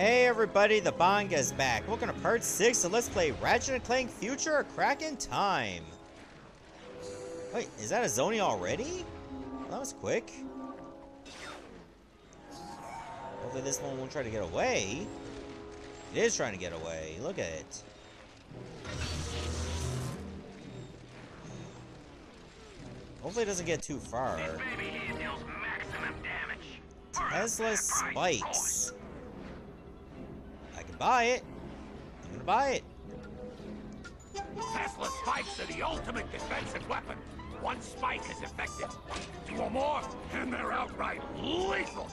Hey everybody, the Bonga's back. Welcome to part 6, so let's play Ratchet & Clank Future or Crack in Time. Wait, is that a Zoni already? Well, that was quick. Hopefully this one won't try to get away. It is trying to get away, look at it. Hopefully it doesn't get too far. This baby here deals maximum damage. Tesla spikes. I can buy it. I'm gonna buy it. Tesla spikes are the ultimate defensive weapon. One spike is effective. Two or more, and they're outright lethal.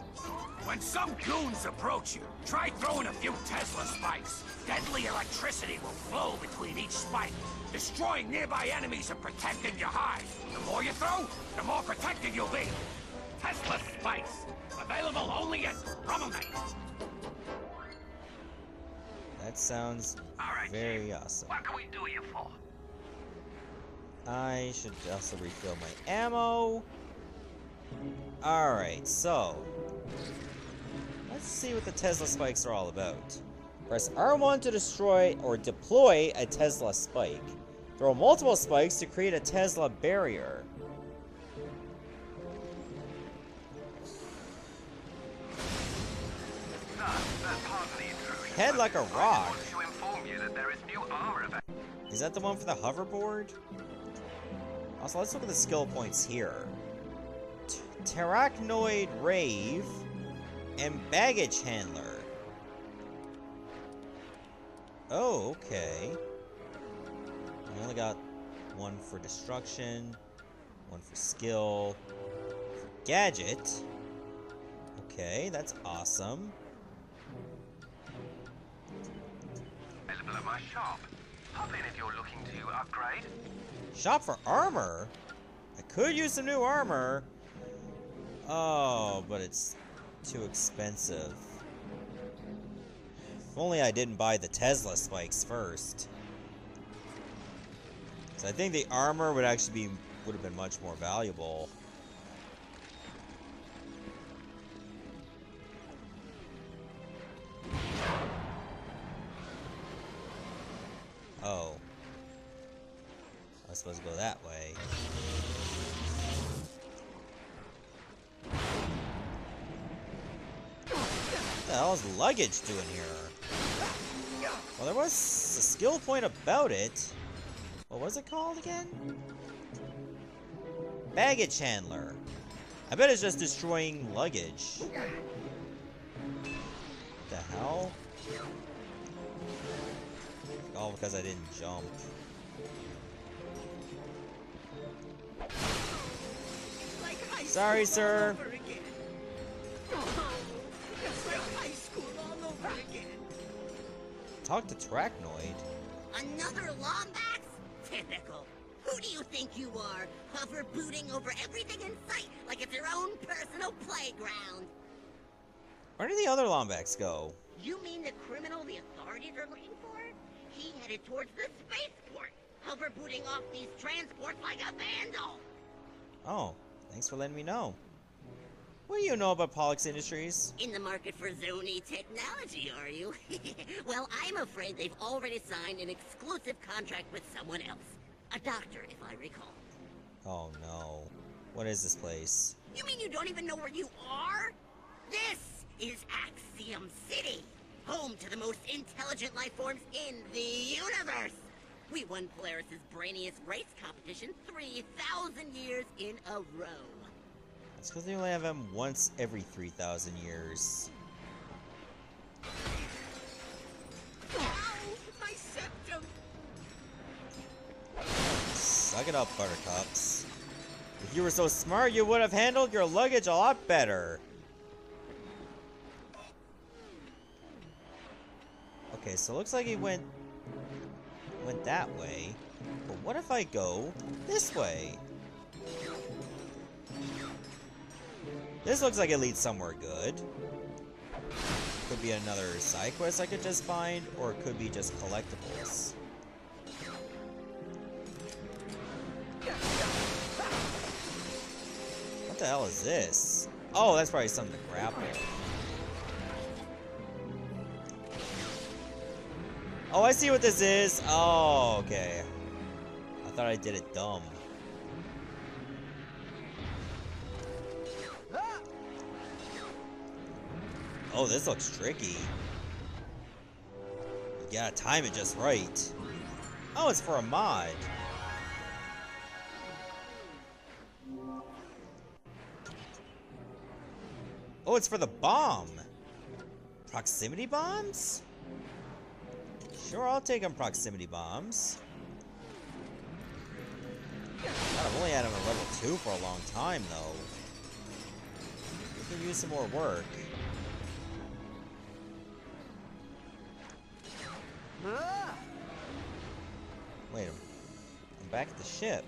When some goons approach you, try throwing a few Tesla spikes. Deadly electricity will flow between each spike, destroying nearby enemies and protecting your hive. The more you throw, the more protected you'll be. Tesla spikes, available only at Rumblemate. That sounds very awesome. What can we do you for? I should also refill my ammo. Alright, so let's see what the Tesla spikes are all about. Press R1 to destroy or deploy a Tesla spike. Throw multiple spikes to create a Tesla barrier. Head like a rock. Is that the one for the hoverboard? Also, let's look at the skill points here. Terracnoid Rave and Baggage Handler. Oh, okay. I only got one for destruction, one for skill, for gadget. Okay, that's awesome. Available at my shop. Hop in if you're looking to upgrade. Shop for armor? I could use some new armor. Oh, but it's too expensive. If only I didn't buy the Tesla spikes first. So I think the armor would actually would have been much more valuable. Oh. I was supposed to go that way. What the hell is luggage doing here? Well, there was a skill point about it. What was it called again? Baggage Handler. I bet it's just destroying luggage. What the hell? All because I didn't jump. Sorry, sir. Talk to Terracnoid. Another Lombax? Typical. Who do you think you are? Hover booting over everything in sight like it's your own personal playground. Where did the other Lombax go? You mean the criminal the authorities are looking for? He headed towards the spaceport, hover booting off these transports like a vandal. Oh. Thanks for letting me know. What do you know about Pollux Industries? In the market for Zoni technology, are you? Well, I'm afraid they've already signed an exclusive contract with someone else. A doctor, if I recall. Oh no. What is this place? You mean you don't even know where you are? This is Axiom City, home to the most intelligent life forms in the universe. We won Polaris' brainiest race competition 3,000 years in a row. That's because they only have them once every 3,000 years. Ow, my septum! Suck it up, buttercups. If you were so smart, you would have handled your luggage a lot better. Okay, so it looks like he went that way, but what if I go this way? This looks like it leads somewhere good. Could be another side quest I could just find, or it could be just collectibles. What the hell is this? Oh, that's probably something to grapple. Oh, I see what this is. Oh, okay. I thought I did it dumb. Oh, this looks tricky. You gotta time it just right. Oh, it's for a mod. Oh, it's for the bomb. Proximity bombs? Sure, I'll take them proximity bombs. God, I've only had them at level 2 for a long time, though. We can use some more work. Wait, I'm back at the ship.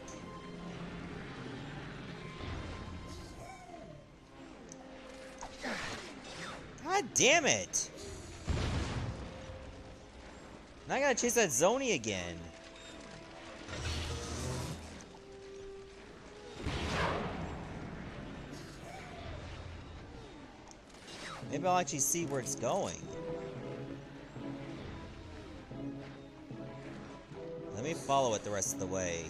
God damn it! Now I gotta chase that Zoni again. Maybe I'll actually see where it's going. Let me follow it the rest of the way.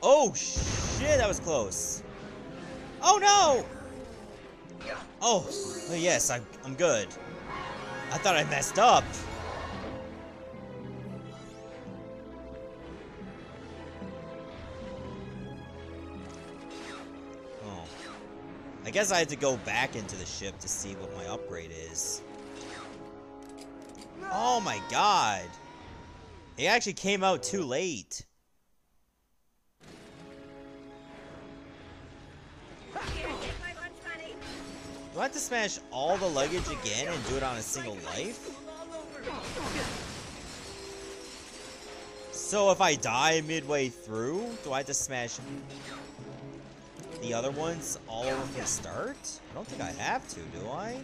Oh shit, that was close. Oh no! Oh, yes, I'm good. I thought I messed up. Oh. I guess I had to go back into the ship to see what my upgrade is. Oh my god! It actually came out too late. Do I have to smash all the luggage again and do it on a single life? So if I die midway through, do I have to smash the other ones all over from the start? I don't think I have to, do I?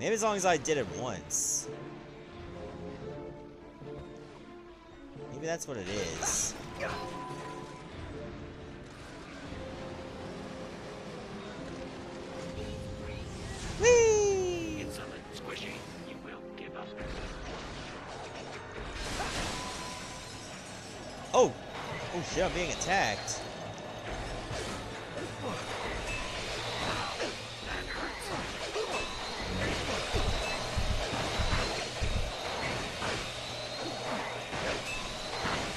Maybe as long as I did it once. Maybe that's what it is. Whee! It's something squishy. You will give up. Oh! Oh shit, I'm being attacked.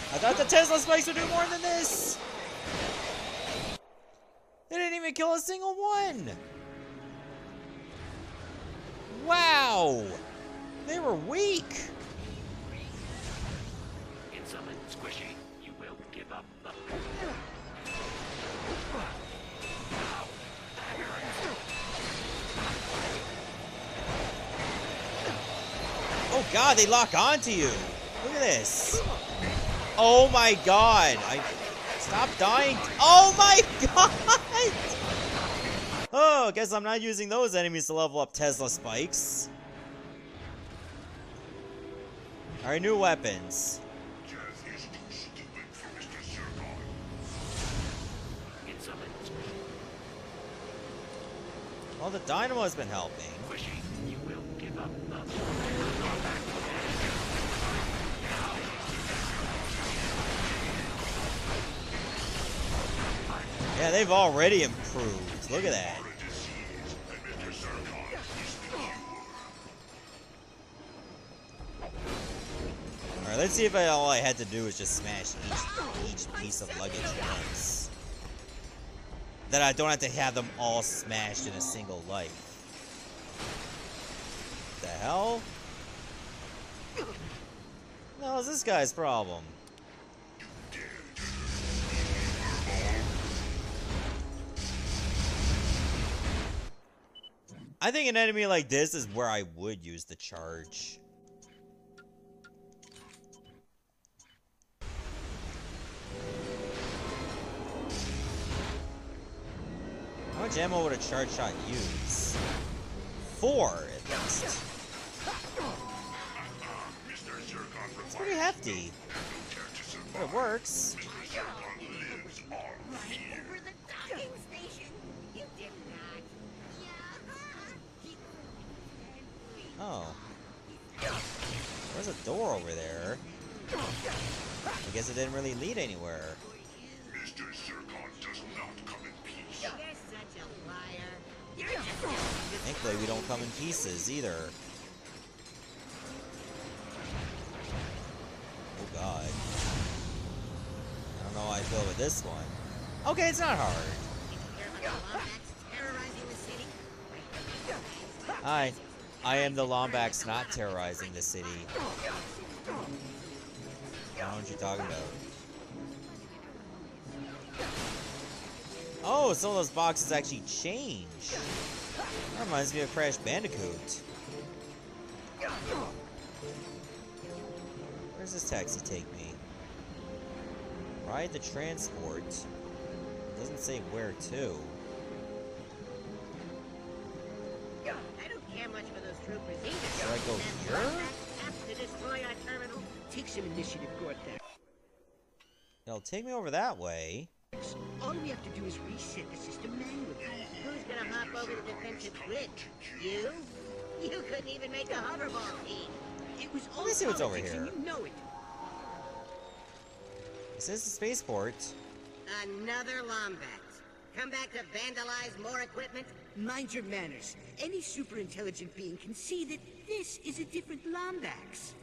I thought the Tesla spikes would do more than this! They didn't even kill a single one! Wow! They were weak! It's something squishy. You will give up. Oh god, they lock onto you! Look at this! Oh my god! I... Stop dying! Oh my god! Oh, guess I'm not using those enemies to level up Tesla spikes. Alright, new weapons. Jarvis is too stupid for Mr. Zurkon. Well, the dynamo has been helping. You will give up. Yeah, they've already improved. Look at that. Let's see if all I had to do was just smash each piece of luggage once. That I don't have to have them all smashed in a single life. What the hell? The hell is this guy's problem? I think an enemy like this is where I would use the charge. How much ammo would a charge shot use? 4, at least. It's pretty hefty. But it works. Oh. There's a door over there. I guess it didn't really lead anywhere. Mr. Zurkon does not come in peace. You're such a liar. Thankfully, we don't come in pieces either. Oh god. I don't know how I feel with this one. Okay, it's not hard. I am the Lombax, not terrorizing the city. I don't know what you're talking about. Oh, some of those boxes actually change. That reminds me of Crash Bandicoot. Where's this taxi take me? Ride the transport. It doesn't say where to. I don't care much for those troopers either. Should I go here? After destroy our terminal, take some initiative, go out there. No, take me over that way. All we have to do is reset the system manually. Who's gonna hop over the defensive grid? You? You couldn't even make a hoverball team. It was all politics and you know it. This is the spaceport. Another Lombax. Come back to vandalize more equipment? Mind your manners. Any super intelligent being can see that this is a different Lombax.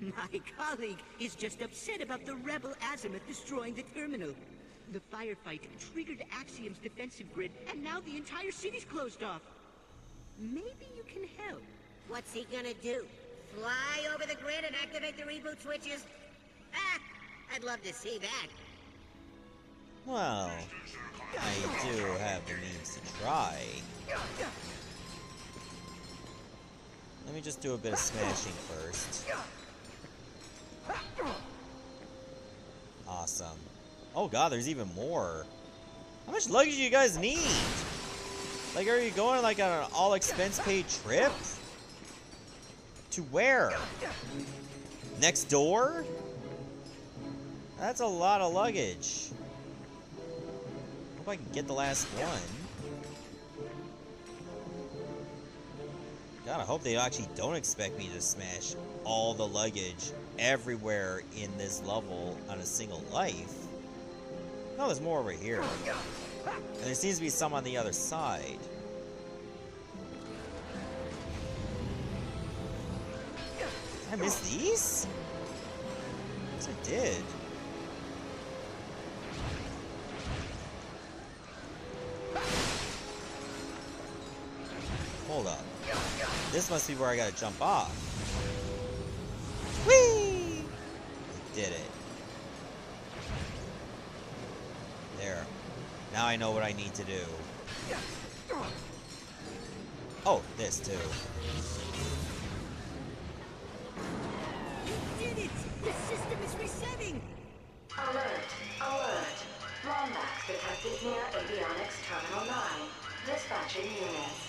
My colleague is just upset about the rebel Azimuth destroying the terminal. The firefight triggered Axiom's defensive grid, and now the entire city's closed off. Maybe you can help. What's he gonna do? Fly over the grid and activate the reboot switches? Ah! I'd love to see that. Well, I do have the means to try. Let me just do a bit of smashing first. Awesome. Oh god, there's even more. How much luggage do you guys need? Like, are you going like on an all-expense-paid trip? To where? Next door? That's a lot of luggage. I hope I can get the last one. God, I hope they actually don't expect me to smash all the luggage everywhere in this level on a single life. No, there's more over here. And there seems to be some on the other side. Did I miss these? Yes, I did. Hold up. This must be where I gotta jump off. Whee! I did it. There. Now I know what I need to do. Oh, this too. You did it! The system is resetting! Alert! Alert! Lombax detected near Avionics Terminal 9. Dispatching units.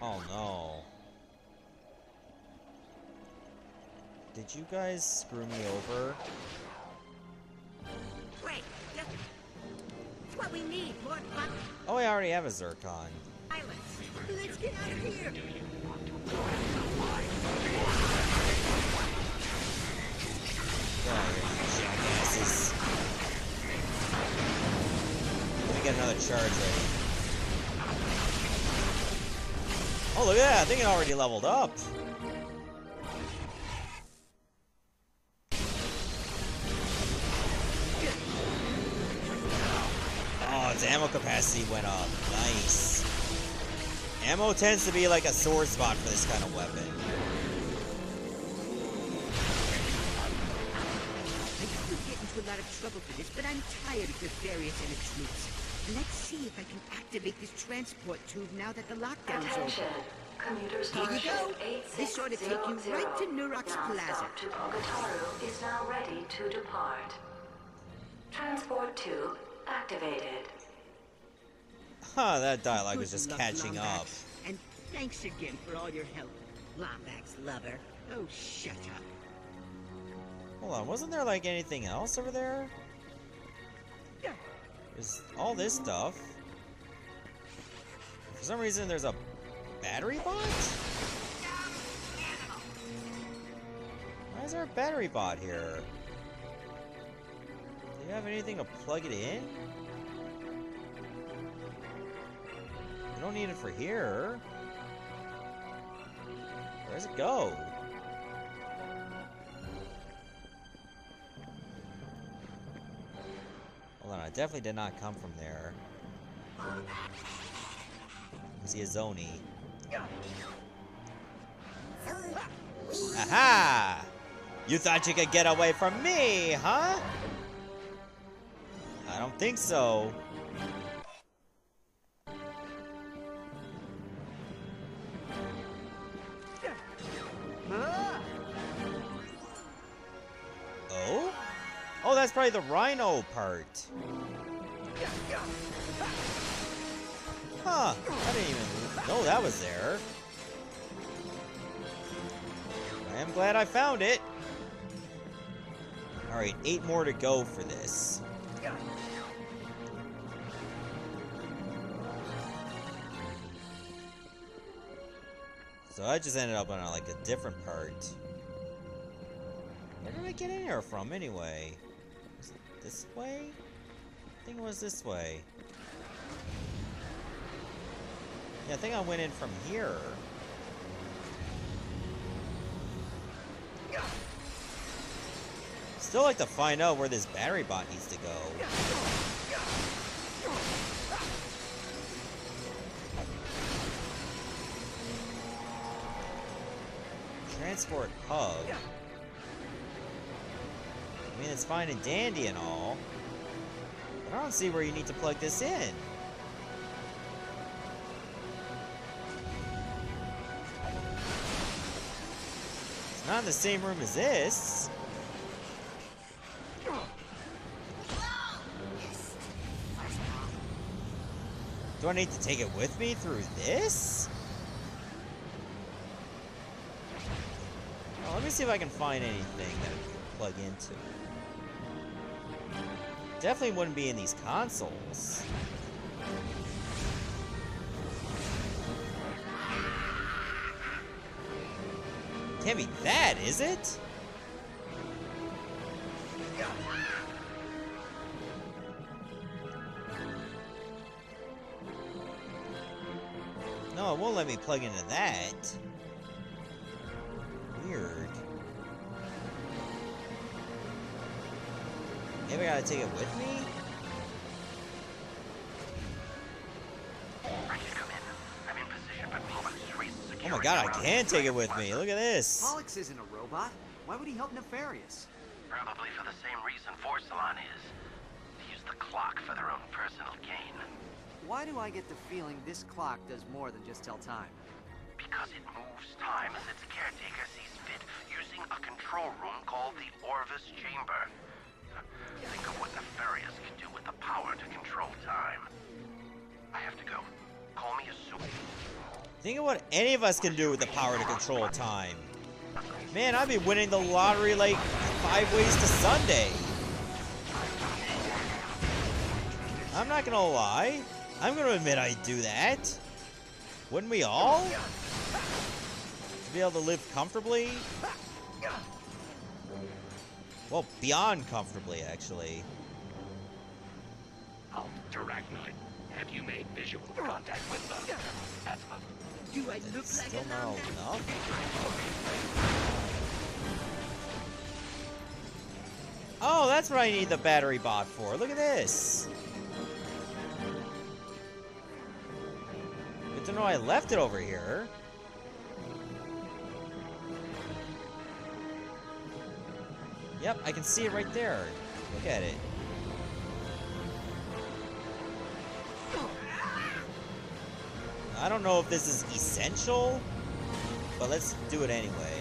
Oh no. Did you guys screw me over? Wait, that's what we need, Lord. Oh, I already have a Zurkon. Let's get out of here. Let me get another charge ready. Oh, look at that. I think it already leveled up. Its ammo capacity went up. Nice. Ammo tends to be like a sore spot for this kind of weapon. I could get into a lot of trouble for this, but I'm tired of the Nefarious and its troops. Let's see if I can activate this transport tube now that the lockdown's over. Here we go. This ought to take you right to Nurox Plaza. To Pogataru is now ready to depart. Transport tube activated. Huh, that dialogue was just catching up. And thanks again for all your help, Lombax lover. Oh, shut up. Hold on, wasn't there like anything else over there? There's all this stuff. For some reason there's a battery bot? Why is there a battery bot here? Do you have anything to plug it in? You don't need it for here. Where does it go? Hold on, I definitely did not come from there. Is he a Zoni? Aha! You thought you could get away from me, huh? I don't think so. That's probably the rhino part. Huh, I didn't even know that was there. I am glad I found it. Alright, 8 more to go for this. So I just ended up on like a different part. Where did I get in here from anyway? This way? I think it was this way. Yeah, I think I went in from here. Still like to find out where this battery bot needs to go. Transport hub. I mean, it's fine and dandy and all, but I don't see where you need to plug this in. It's not in the same room as this. Do I need to take it with me through this? Oh, let me see if I can find anything that I can plug into. Definitely wouldn't be in these consoles. Can't be that, is it? No, it won't let me plug into that. Weird. Maybe I gotta take it with me? Oh my god, I can take it with me! Look at this! Pollux isn't a robot. Why would he help Nefarious? Probably for the same reason Vor Salon is. They use the clock for their own personal gain. Why do I get the feeling this clock does more than just tell time? Because it moves time as its caretaker sees fit, using a control room called the Orvis Chamber. Think of what Nefarious can do with the power to control time. I have to go. Call me a suit. Think of what any of us can do with the power to control time. Man, I'd be winning the lottery like 5 ways to Sunday. I'm not gonna lie. I'm gonna admit I do that. Wouldn't we all? To be able to live comfortably? Well, beyond comfortably, actually. Oh, Terracnoid, have you made visual contact with them? Do I look like an enough? Oh, that's what I need the battery bot for. Look at this. Good to know I left it over here. Yep, I can see it right there. Look at it. I don't know if this is essential, but let's do it anyway.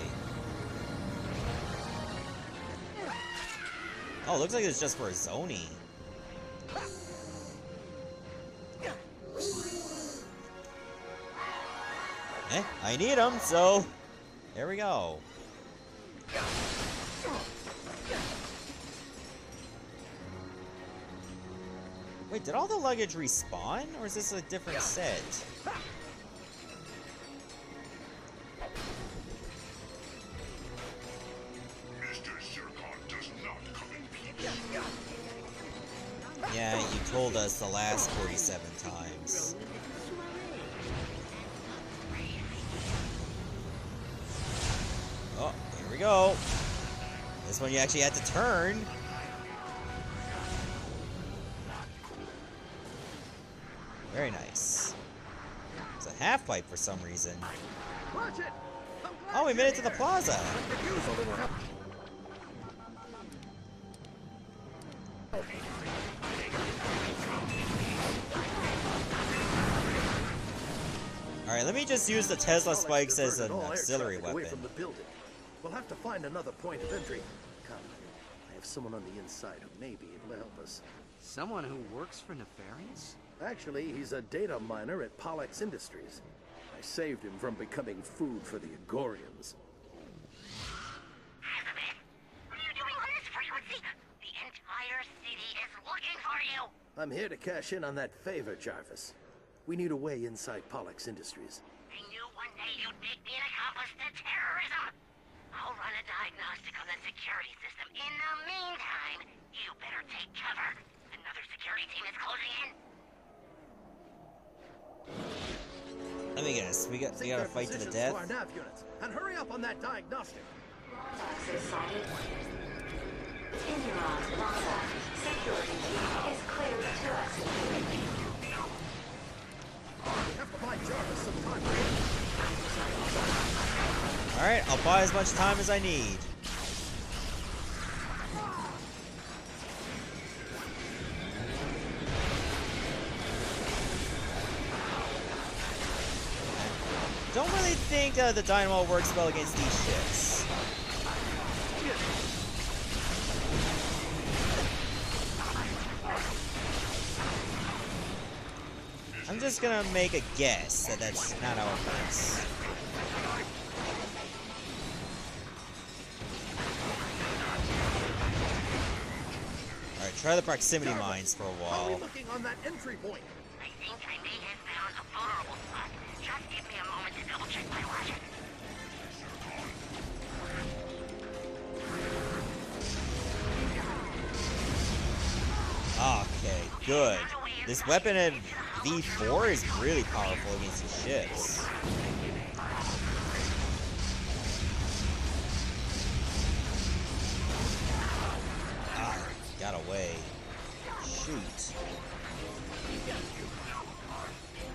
Oh, looks like it's just for a Zoni. Eh, I need them, so there we go. Wait, did all the luggage respawn? Or is this a different set? Mr. Zurkon does not come in peace. Yeah, you told us the last 47 times. Oh, here we go. This one you actually had to turn. Very nice. It's a half pipe for some reason. Oh, we made it to the plaza. All right, let me just use the Tesla spikes as an auxiliary weapon. We'll have to find another point of entry. Come, I have someone on the inside who may be able to help us. Someone who works for Nefarious? Actually, he's a data miner at Pollux Industries. I saved him from becoming food for the Agorians. Azimuth, what are you doing on this frequency? The entire city is looking for you! I'm here to cash in on that favor, Jarvis. We need a way inside Pollux Industries. I knew one day you'd make me an accomplice to terrorism! I'll run a diagnostic on the security system. In the meantime, you better take cover. Another security team is closing in. Let me guess. We gotta fight to the death. Our nav units, and hurry up on that diagnostic. Lombax is sighted. Intermont Plaza. Security team is cleared to us. We have to buy Jarvis some time. All right, I'll buy as much time as I need. Don't really think the dynamo works well against these ships. I'm just gonna make a guess that that's not how it works. All right, try the proximity mines for a while. Are we looking on that entry point? I think I may have found a vulnerable spot. Just give me a moment to double check my logic. Okay, good. This weapon at V4 is really powerful against the ships. Ah, got away. Shoot.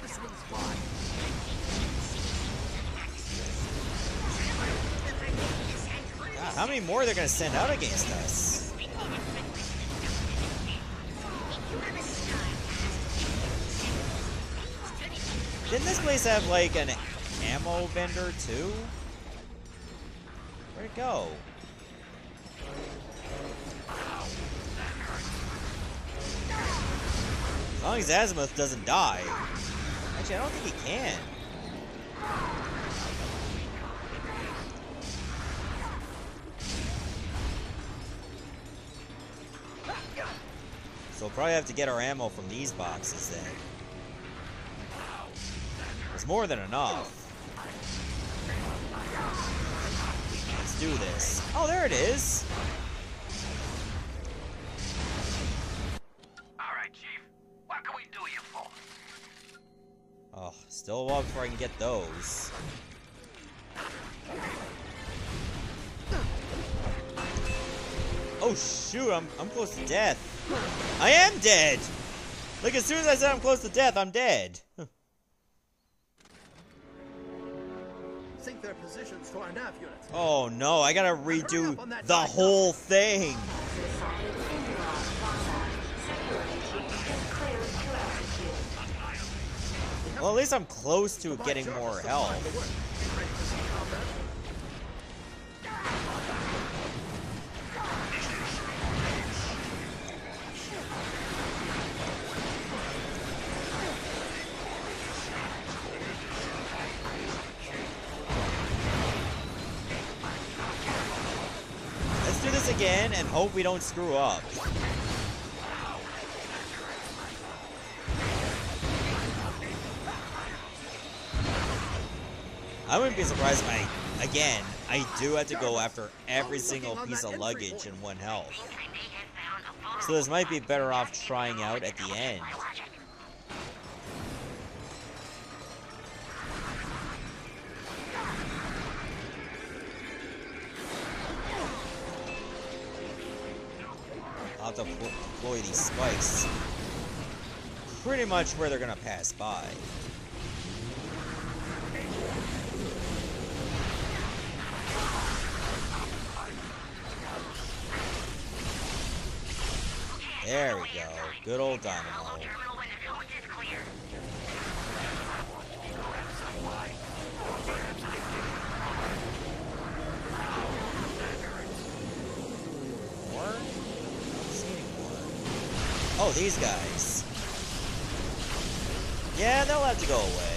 This one's fine. God, how many more they're gonna send out against us? Didn't this place have like an ammo vendor too? Where'd it go? As long as Azimuth doesn't die. Actually, I don't think he can. So we'll probably have to get our ammo from these boxes then. It's more than enough. Let's do this. Oh, there it is. All right, Chief. What can we do you for? Oh, still a while before I can get those. Oh shoot, I'm close to death. I am dead! Like, as soon as I said I'm close to death, I'm dead. Sync their positions to our nav units. Oh no, I gotta redo the whole thing. Well, at least I'm close to getting more health. Again and hope we don't screw up. I wouldn't be surprised if I, again, I do have to go after every single piece of luggage in one health. So this might be better off trying out at the end. I'll have to deploy these spikes pretty much where they're gonna pass by. There we go. Good old dynamo. More? I'm seeing more. Oh, these guys. Yeah, they'll have to go away.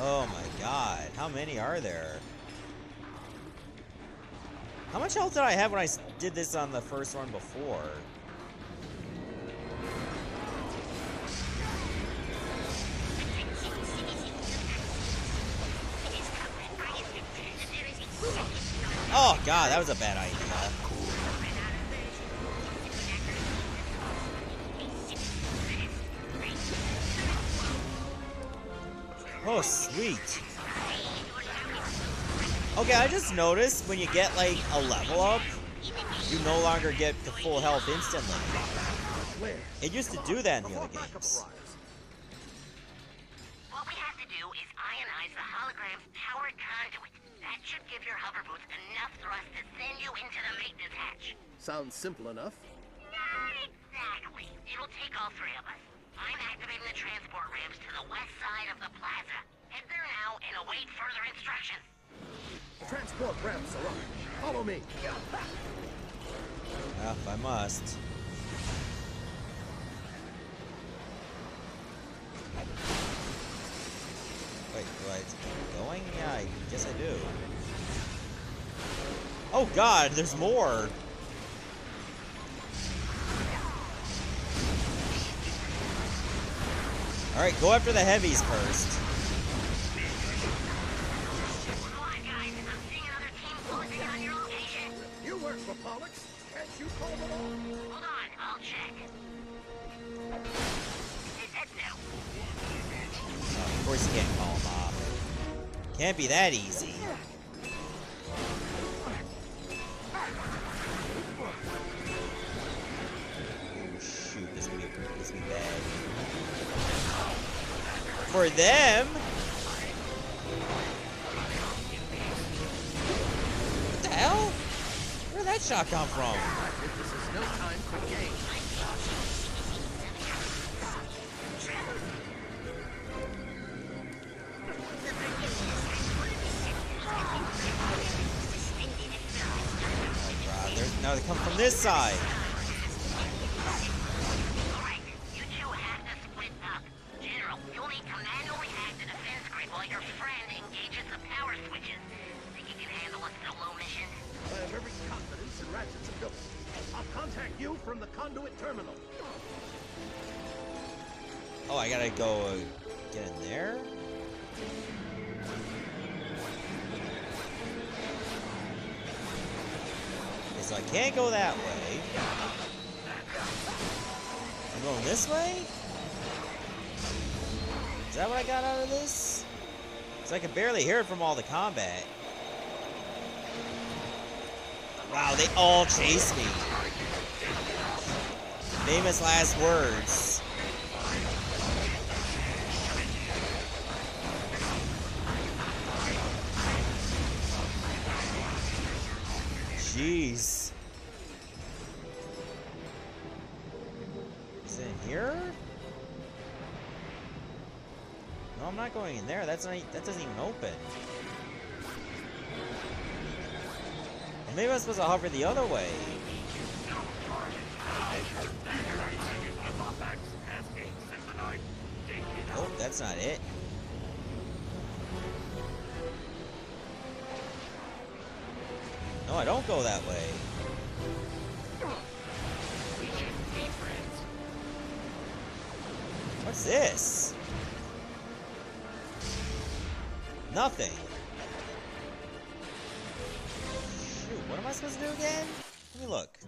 Oh my god, how many are there? How much health did I have when I did this on the first one before? Oh god, that was a bad idea. Oh, sweet. Okay, I just noticed when you get, like, a level up, you no longer get the full health instantly. It used to do that in the other games. What we have to do is ionize the hologram's powered conduit. That should give your hover boots enough thrust to send you into the maintenance hatch. Sounds simple enough. Not exactly. It'll take all three of us. I'm activating the transport ramps to the west side of the plaza. Head there now and await further instructions. The transport ramps are on. Follow me. If I must. Wait, do I keep going? Yeah, I guess I do. Oh god, there's more! Alright, go after the heavies first. Come on, guys. I'm seeing another team closing on your location. You work for Pollux. Can't you call them all? Hold on, I'll check. It's dead now. Of course you can't call them off. Can't be that easy. Oh shoot, this would be bad. For them? What the hell? Where did that shot come from? This is no time for games. Oh, now they come from this side. I gotta go get in there. Okay, so I can't go that way. I'm going this way? Is that what I got out of this? Because I can barely hear it from all the combat. Wow, they all chase me. Famous last words. Jeez. Is it in here? No, I'm not going in there. That's not, that doesn't even open. Well, maybe I'm supposed to hover the other way. Oh, that's not it. No, I don't go that way. We shouldn't be friends. What's this? Nothing. Shoot, what am I supposed to do again? Let me look.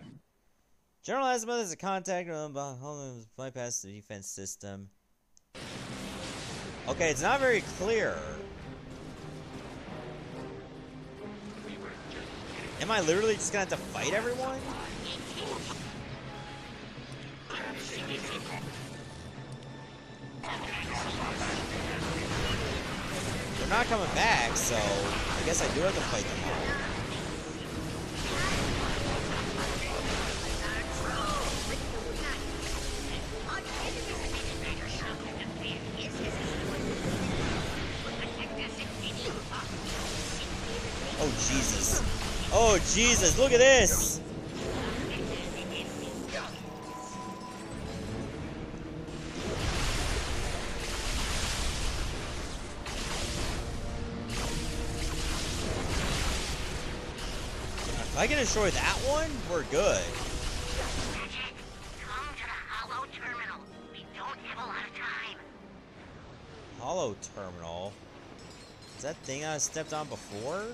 General Azimuth is a contact bypass the defense system. Okay, it's not very clear. Am I literally just gonna have to fight everyone? They're not coming back, so I guess I do have to fight them all. Oh, Jesus, look at this! If I can destroy that one, we're good. Come to the Hollow terminal. We don't have a lot of time. Hollow terminal? Is that thing I stepped on before?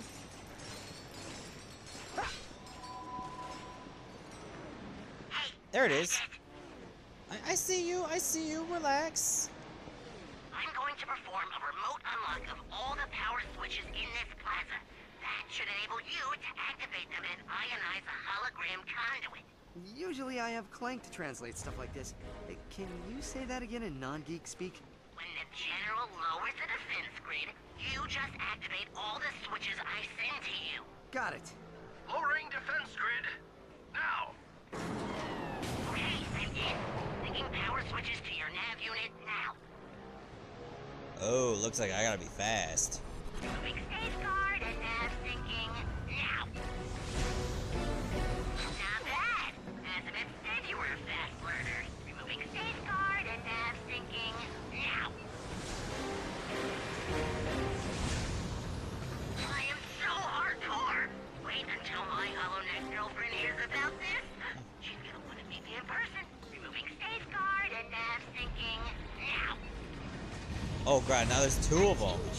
There it is. I see you. I see you. Relax. I'm going to perform a remote unlock of all the power switches in this plaza. That should enable you to activate them and ionize the hologram conduit. Usually I have Clank to translate stuff like this. Can you say that again in non-geek speak? When the general lowers the defense grid, you just activate all the switches I send to you. Got it. Lowering defense grid. Now. Okay, I'm in. Linking power switches to your nav unit now. Oh, looks like I gotta be fast. Moving safeguard and nav syncing now. Not bad. Azimuth said you were a fast learner. Removing safeguard and nav syncing now. I am so hardcore. Wait until my HoloNet girlfriend hears about this. In person, removing safeguard and nav syncing now. Oh god, now there's two of them. Good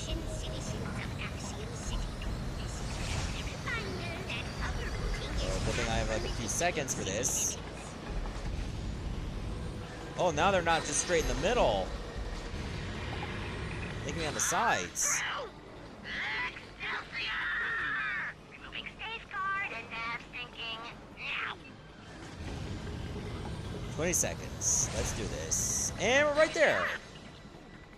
thing I have like a few seconds for this. Oh, now they're not just straight in the middle. Taking me on the sides. Twenty seconds. Let's do this. And we're right there.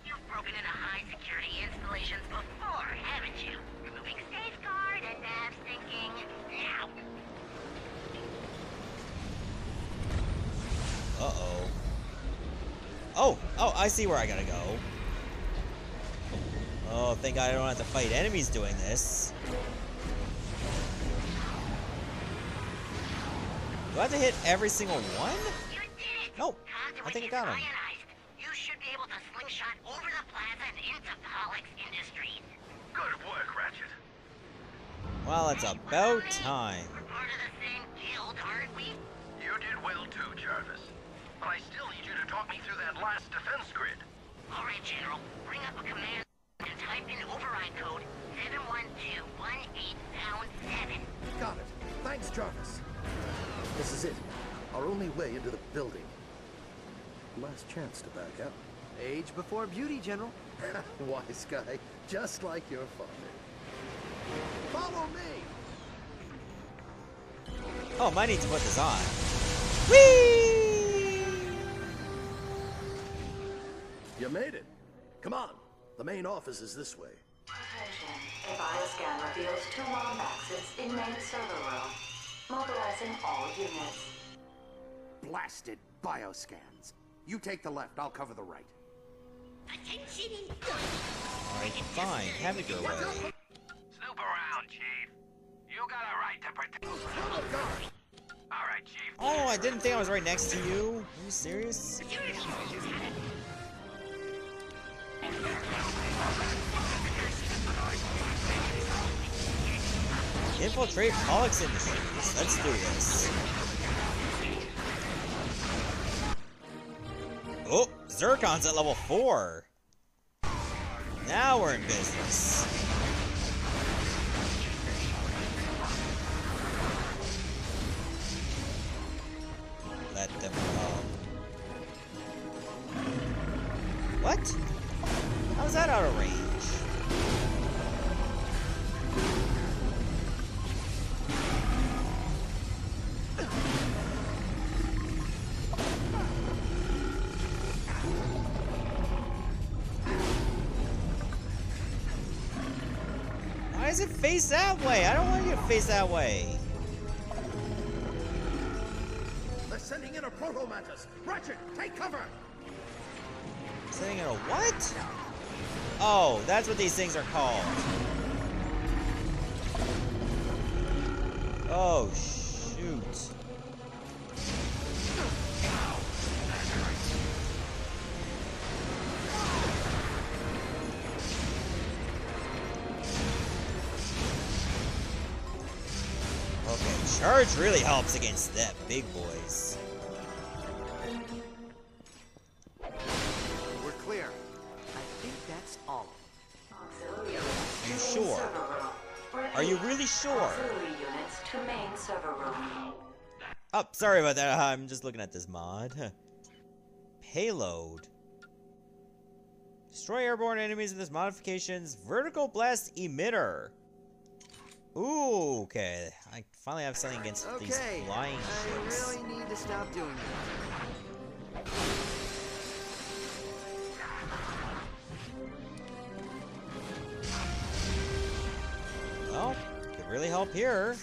You've broken into high security installations before, haven't you? Removing safeguard and nav syncing now. Uh-oh. Oh, I see where I gotta go. Oh, thank God I don't have to fight enemies doing this. Do I have to hit every single one? Nope, I think I got him. You should be able to slingshot over the plaza and into Pollux Industries. Good work, Ratchet. Well, it's about time. We're part of the same guild, aren't we? You did well too, Jarvis. But I still need you to talk me through that last defense grid. All right, General. Bring up a command and type in override code 71218#7. Got it. Thanks, Jarvis. This is it. Our only way into the building. Last chance to back up. Age before beauty, General. Wise guy, just like your father. Follow me! Oh, might need to put this on. Whee! You made it. Come on. The main office is this way. Attention. A bioscan reveals two Lombaxes in main server room. Mobilizing all units. Blasted bioscans. You take the left, I'll cover the right. Alright, fine. Have it your way. Snoop around, Chief. You got a right to protect. Alright, Chief. Oh, I didn't think I was right next to you. Are you serious? Infiltrate Pollux Industries. Let's do this. Oh, Zurkon's at level 4. Now we're in business. Let them go. What? How's that out of range? Why does it face that way? I don't want you to face that way. They're sending in a proto mantis. Ratchet, take cover. Sending in a what? Oh, that's what these things are called. Oh shoot. Charge really helps against that big boys. We're clear. I think that's all. Are you sure? Are you really sure? Oh, sorry about that. I'm just looking at this mod. Payload. Destroy airborne enemies with this modification's vertical blast emitter. Ooh, okay. I finally have something against these flying ships. I really need to stop doing that. Well, could really help here.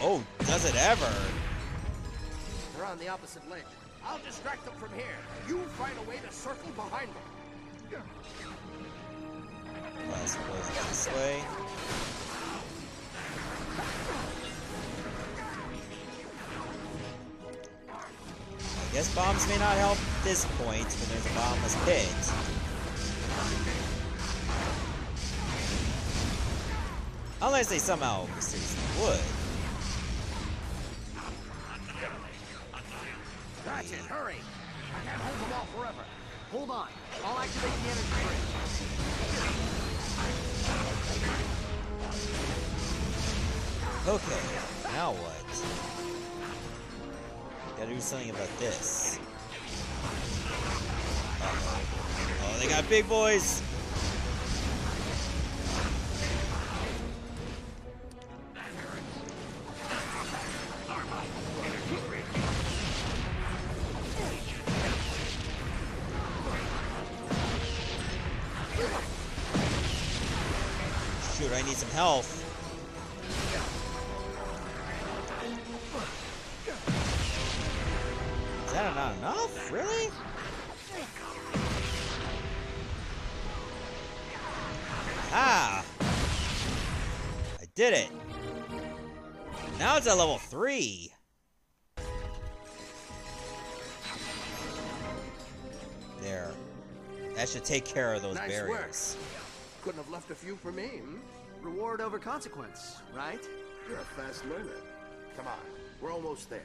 Oh, does it ever? They're on the opposite ledge. I'll distract them from here. You find a way to circle behind them. I suppose this way. I guess bombs may not help at this point when there's a bombless pit. Unless they somehow mysteriously would. That's it, hurry! I can't hold them all forever. Hold on, I'll activate the energy grid. Okay, now what? Gotta do something about this. Oh, they got big boys! I need some health. Is that not enough? Really? Ah! I did it! Now it's at level 3! There. That should take care of those barriers. Work. Couldn't have left a few for me, hmm? Reward over consequence, right? You're a fast learner. Come on, we're almost there.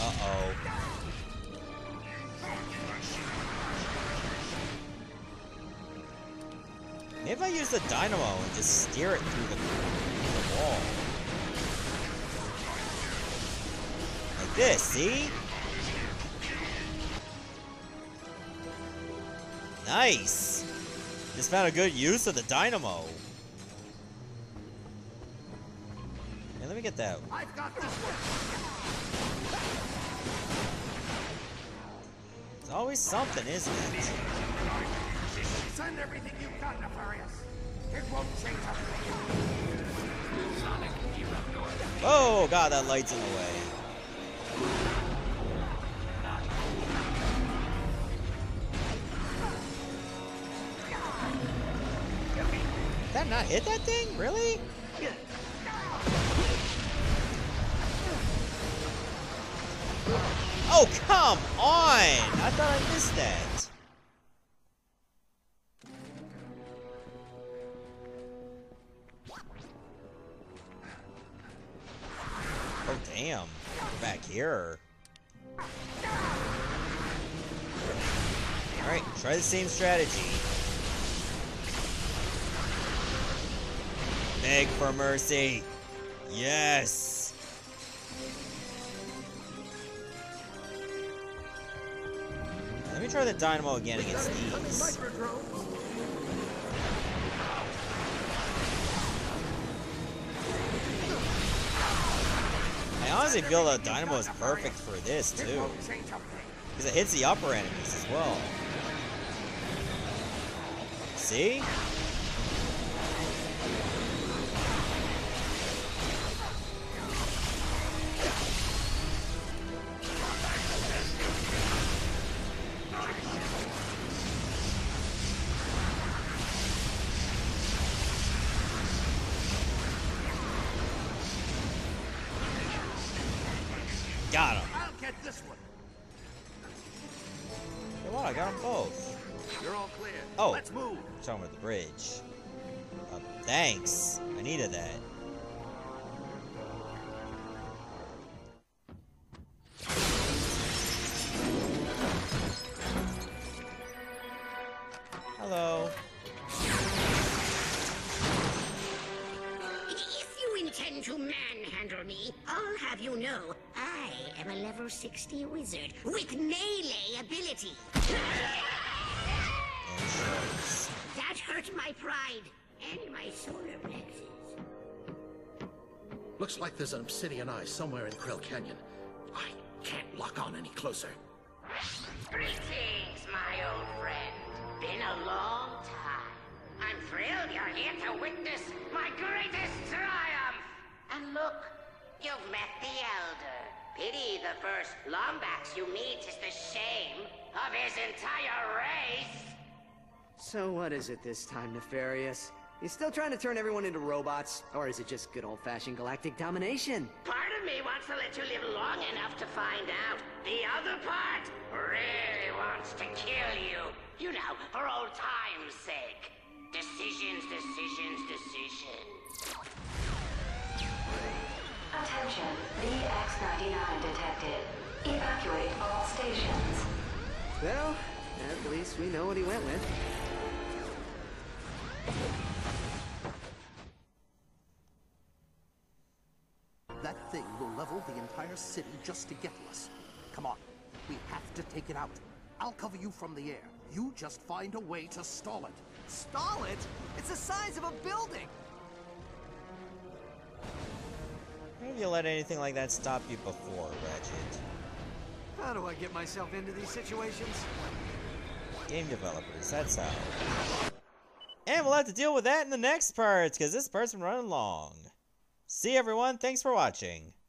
Uh-oh. Maybe if I use the dynamo and just steer it through the wall. Like this, see? Nice! Just found a good use of the dynamo. Hey, let me get that. I've got this one. It's always something, isn't it? Send everything you've got, Nefarious. It won't change up. Oh god, that light's in the way. Did that not hit that thing? Really? Oh, Oh, come on! I thought I missed that. Oh, damn. We're back here. Alright, try the same strategy. Beg for mercy. Yes! Let me try the dynamo again against these. I honestly feel that dynamo is perfect for this, too. Because it hits the upper enemies as well. See? Got him. I'll get this one. Come on, I got them both. You're all clear. Oh, let's move. I'm talking about the bridge. Thanks. I needed that. Hello. If you intend to manhandle me, I'll have you know. I am a level 60 wizard with melee ability. That hurt my pride and my solar plexus. Looks like there's an obsidian eye somewhere in Krill Canyon. I can't lock on any closer. Greetings, my old friend. Been a long time. I'm thrilled you're here to witness my greatest triumph. And look, you've met the Elder. Pity the first Lombax you meet is the shame of his entire race. So what is it this time, Nefarious? You still trying to turn everyone into robots? Or is it just good old-fashioned galactic domination? Part of me wants to let you live long enough to find out. The other part really wants to kill you. You know, for old time's sake. Decisions, decisions, decisions. Attention, the X 99 detected. Evacuate all stations. Well, at least we know what he went with. That thing will level the entire city just to get to us. Come on, we have to take it out. I'll cover you from the air. You just find a way to stall it. Stall it? It's the size of a building! Have you let anything like that stop you before, Ratchet? How do I get myself into these situations? Game developers, that's how. And we'll have to deal with that in the next part, because this part's been running long. See everyone, thanks for watching.